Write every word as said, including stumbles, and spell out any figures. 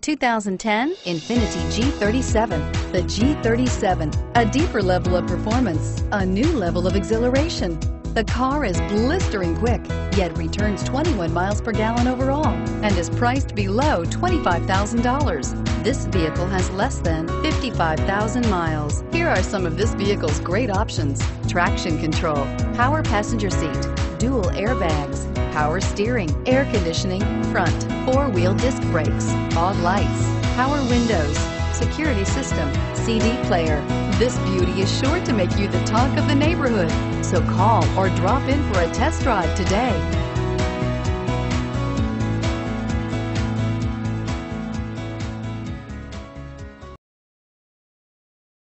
twenty ten Infiniti G thirty-seven. The G thirty-seven, a deeper level of performance, a new level of exhilaration. The car is blistering quick, yet returns twenty-one miles per gallon overall and is priced below twenty-five thousand dollars. This vehicle has less than fifty-five thousand miles. Here are some of this vehicle's great options: traction control, power passenger seat, dual airbags, power steering, air conditioning, front, four-wheel disc brakes, fog lights, power windows, security system, C D player. This beauty is sure to make you the talk of the neighborhood, so call or drop in for a test drive today.